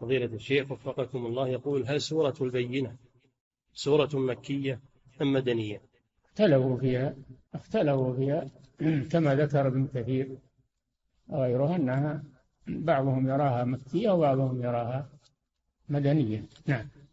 فضيلة الشيخ وفقكم الله، يقول: هل سورة البينة سورة مكية أم مدنية؟ اختلفوا فيها كما ذكر ابن كثير غيره، أنها بعضهم يراها مكية وبعضهم يراها مدنية. نعم.